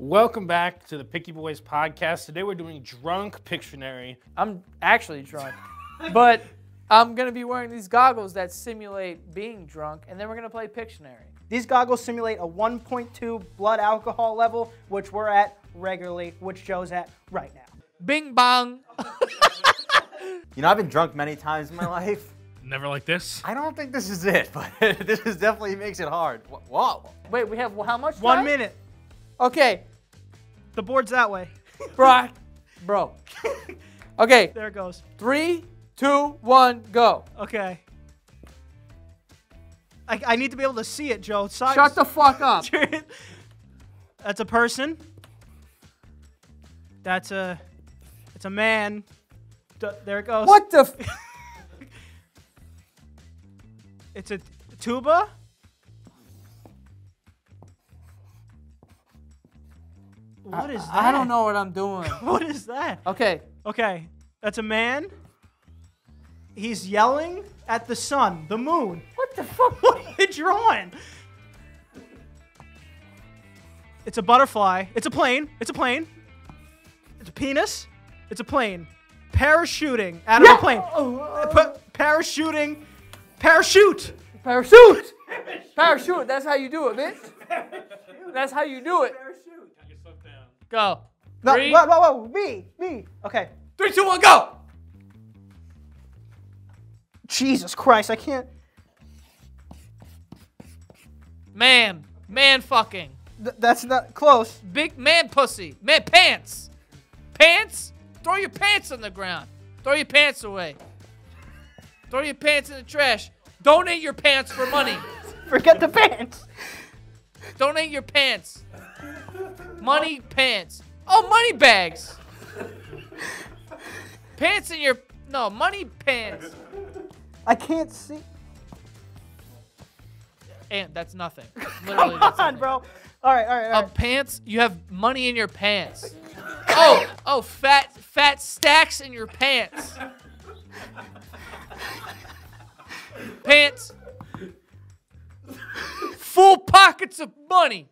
Welcome back to the Picky Boys Podcast. Today we're doing drunk Pictionary. I'm actually drunk, but I'm going to be wearing these goggles that simulate being drunk, and then we're going to play Pictionary. These goggles simulate a 1.2 blood alcohol level, which we're at regularly, which Joe's at right now. Bing bong. You know, I've been drunk many times in my life. Never like this? I don't think this is it, but this is definitely makes it hard. Whoa. Wait, we have how much time? 1 minute. Okay. The board's that way. Bro. Okay. There it goes. 3, 2, 1, go. Okay. I need to be able to see it, Joe. Shut the fuck up. That's a person. That's a... It's a man. There it goes. What the f... It's a tuba? What is that? I don't know what I'm doing. What is that? Okay. Okay. That's a man. He's yelling at the sun, the moon. What the fuck? What are you drawing? It's a butterfly. It's a plane. It's a plane. It's a penis. It's a plane. Parachuting out of a plane. Parachuting. Parachute. Parachute. Parachute. That's how you do it, bitch. That's how you do it. Go. No, whoa. Me. Okay. 3, 2, 1, go. Jesus Christ, I can't. Man fucking. That's not close. Big man pussy. Man pants. Pants? Throw your pants on the ground. Throw your pants away. Throw your pants in the trash. Donate your pants for money. Forget the pants. Donate your pants. Money pants. Oh, money bags. Pants in your... No, money pants. I can't see. And that's nothing. Literally, come on, bro. All right. Pants. You have money in your pants. Oh, fat stacks in your pants. Pants. Full pockets of money.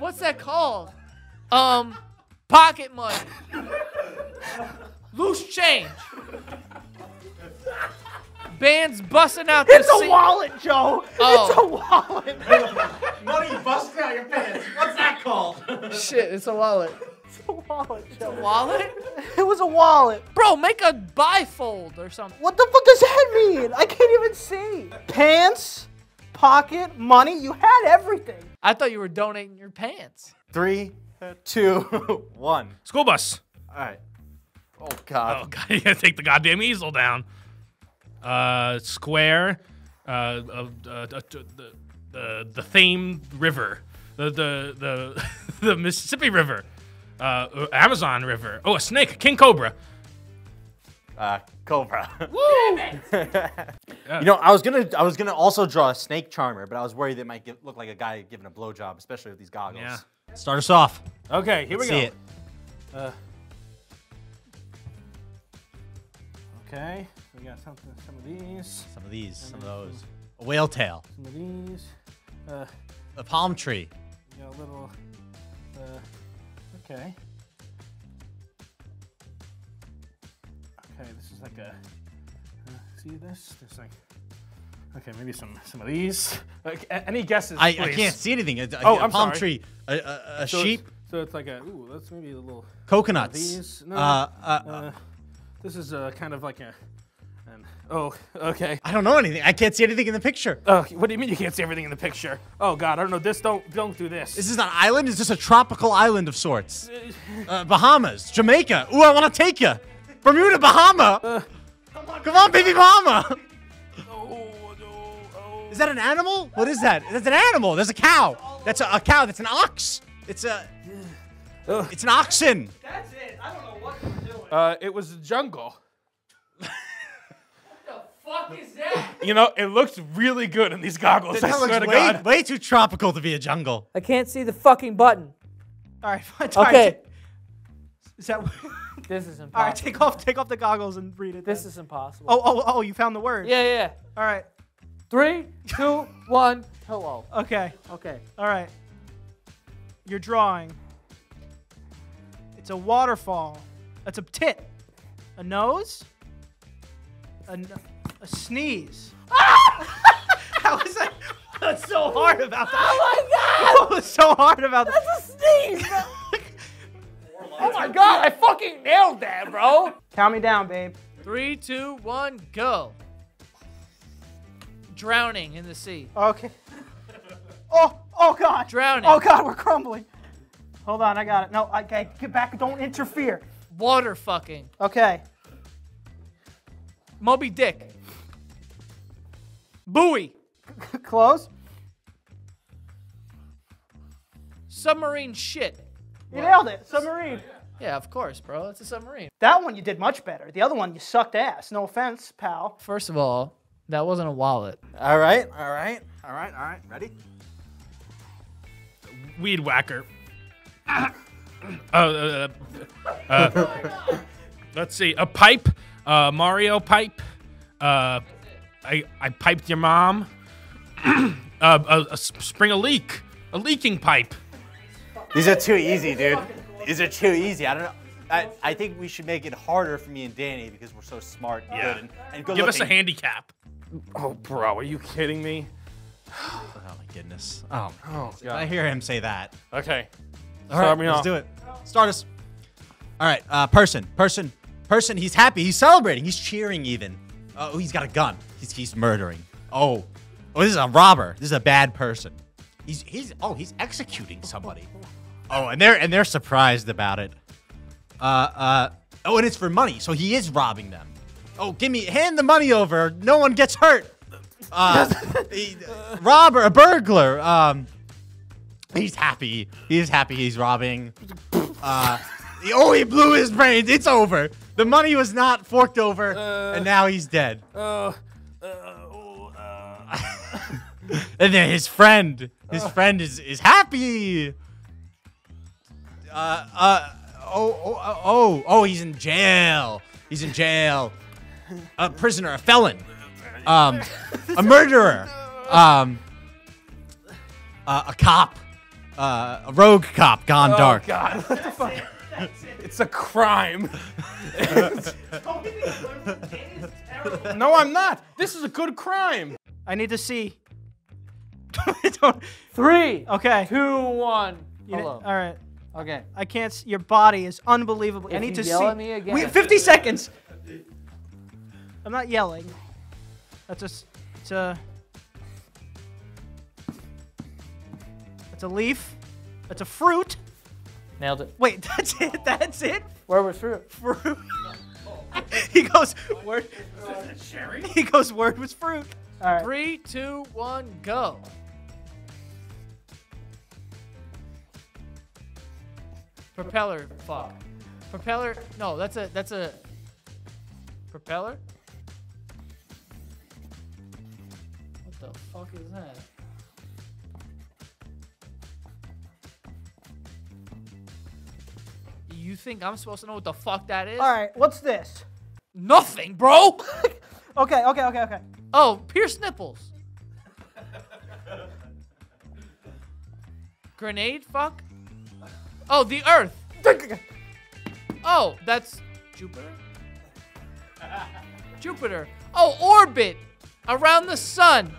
What's that called? Pocket money. Loose change. Bands busting out the seat. It's a wallet, Joe. Oh. It's a wallet. Money busting out your pants. What's that called? Shit, it's a wallet. It's a wallet, Joe. It's a wallet? It was a wallet. Bro, make a bifold or something. What the fuck does that mean? I can't even see. Pants, pocket, money. You had everything. I thought you were donating your pants. 3, 2, 1. School bus. All right. Oh, God. Oh, God. You gotta take the goddamn easel down. Square. The Thames River. The Mississippi River. Amazon River. Oh, a snake. King Cobra. Cobra. Woo! You know, I was gonna also draw a snake charmer, but I was worried that it might look like a guy giving a blowjob, especially with these goggles. Yeah. Start us off. Okay, here we go. See it. Okay, we got some of these. Some of these. Some of those. A whale tail. Some of these. A palm tree. We got a little. Okay. Okay, this is like a, see this? There's like, okay, maybe some of these. Like, any guesses, please? I can't see anything. Oh, I'm sorry. Palm tree, a sheep. So it's like a, ooh, that's maybe a little. Coconuts. These. No, this is kind of like a, oh, okay. I don't know anything. I can't see anything in the picture. What do you mean you can't see everything in the picture? Oh, God, I don't know. This, don't do this. This is not an island. It's just a tropical island of sorts. Bahamas, Jamaica. Ooh, I want to take you. Bermuda, Bahama! Come on, baby Bahama! Oh. Is that an animal? What is that? That's an animal. There's a cow. That's a cow. That's an ox. It's an oxen. That's it. I don't know what you were doing. It was a jungle. What the fuck is that? You know, it looks really good in these goggles. That looks way too tropical to be a jungle. I can't see the fucking button. All right, fine. Okay. Is that... This is impossible. All right, take off the goggles and read it. This is impossible. Oh, you found the word. Yeah. All right. 3, 2, 1, hello. Okay. All right. your drawing. It's a waterfall. That's a tit. A nose? A sneeze. How was that? What's so hard about that? Oh my god! What was so hard about that? That's a sneeze! Oh my god, I fucking nailed that, bro! Count me down, babe. 3, 2, 1, go. Drowning in the sea. Okay. Oh god! Drowning. Oh god, we're crumbling. Hold on, I got it. No, okay, get back, don't interfere. Water fucking. Okay. Moby Dick. Buoy. Close. Submarine shit. You nailed it. Submarine. Yeah, of course, bro. It's a submarine. That one you did much better. The other one you sucked ass. No offense, pal. First of all, that wasn't a wallet. All right, all right, all right, all right. Ready? Weed whacker. Let's see. A pipe. Mario pipe. I piped your mom. A spring a leak. A leaking pipe. These are too easy, dude. These are too easy. I don't know. I think we should make it harder for me and Danny because we're so smart and good and good. Give us a handicap. Oh, bro, are you kidding me? Oh my goodness. Oh god. I hear him say that. Okay. All right, let's do it. Start us. All right, person. He's happy. He's celebrating. He's cheering even. Oh, he's got a gun. He's murdering. Oh, this is a robber. This is a bad person. He's executing somebody. Oh, and they're surprised about it. And it's for money, so he is robbing them. Oh, hand the money over. No one gets hurt. Robber, a burglar. He's happy. He's robbing. He blew his brains. It's over. The money was not forked over, and now he's dead. And then his friend is happy. He's in jail. He's in jail. A prisoner, a felon, a murderer, a cop, a rogue cop gone dark. Oh god, what the fuck? That's it. It's a crime. No, I'm not. This is a good crime. I need to see. 3. Okay. 2, 1. Hello. All right. Okay. I can't. Your body is unbelievable. I need to see. Yell at me again. We have 50 seconds. I'm not yelling. That's just. It's a leaf. That's a fruit. Nailed it. Wait, that's it. That's it. Where was fruit? Fruit. He goes. Word. Cherry. He goes. Word was fruit. All right. 3, 2, 1, go. Propeller, fuck. Propeller. No, that's a. Propeller. What the fuck is that? You think I'm supposed to know what the fuck that is? All right, what's this? Nothing, bro. Okay. Oh, pierced nipples. Grenade? Fuck. Oh, the Earth. Oh, that's Jupiter. Jupiter. Oh, orbit around the sun.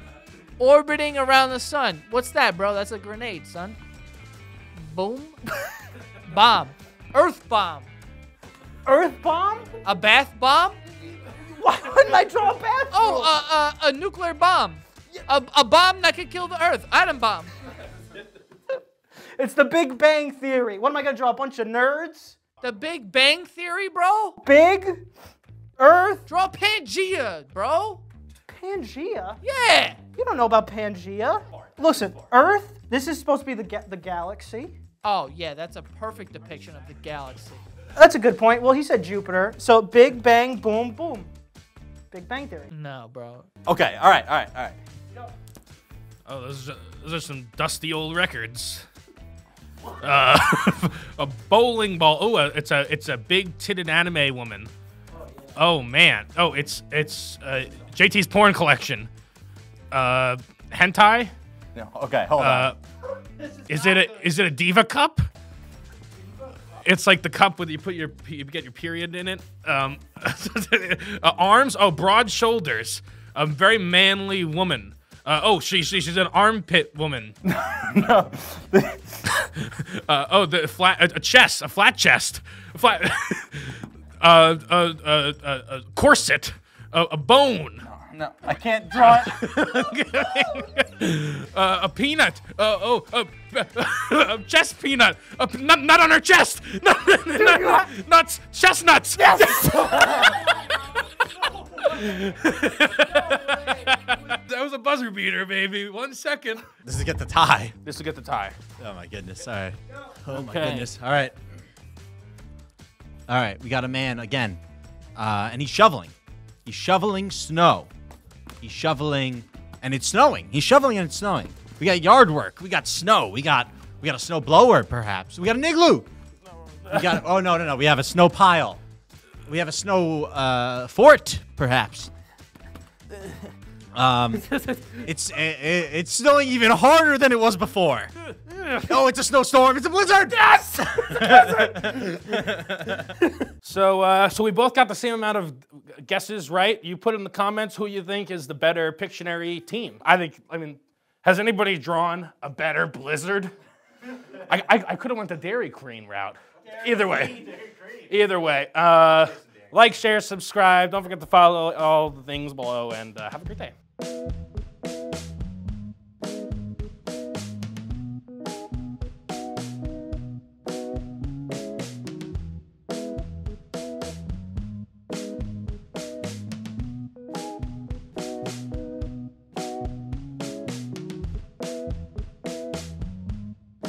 Orbiting around the sun. What's that, bro? That's a grenade, son. Boom. Bomb. Earth bomb. Earth bomb? A bath bomb? Why wouldn't I draw a bathroom? Oh, a nuclear bomb. Yeah. A bomb that could kill the Earth. Atom bomb. It's the Big Bang Theory. What am I going to draw? A bunch of nerds? The Big Bang Theory, bro? Big? Earth? Draw Pangea, bro. Pangea? Yeah. You don't know about Pangea. Listen, Earth, this is supposed to be the galaxy. Oh, yeah, that's a perfect depiction of the galaxy. That's a good point. Well, he said Jupiter. So Big Bang, boom, boom. Big Bang Theory. No, bro. Okay, all right. Go. Oh, those are some dusty old records. A bowling ball. Oh, it's a big-titted anime woman. Oh, yeah. Oh man. Oh, it's JT's porn collection. Hentai. No. Okay, hold on. Is it a diva cup? It's like the cup with you get your period in it. Arms. Oh, broad shoulders. A very manly woman. Oh, she's an armpit woman. No. Oh, the flat chest, a flat chest, a flat. A corset, a bone. No, I can't draw it. A peanut. A chest peanut. A nut, nut on her chest. Nuts. Chestnuts. Yes. That was a buzzer beater, baby. 1 second. This will get the tie. This will get the tie. Oh, my goodness. All right. Oh, my goodness. All right. All right. We got a man again. And he's shoveling. He's shoveling snow. He's shoveling, and it's snowing. He's shoveling, and it's snowing. We got yard work. We got snow. We got a snow blower, perhaps. We got an igloo. We got. Oh no, no, no. We have a snow pile. We have a snow fort, perhaps. It's snowing even harder than it was before. Oh, it's a snowstorm. It's a blizzard. Yes. So we both got the same amount of guesses, right? You put in the comments who you think is the better Pictionary team. I mean, has anybody drawn a better blizzard? I could have went the Dairy Queen route. Either way. Either way. Like, share, subscribe. Don't forget to follow all the things below, and have a great day.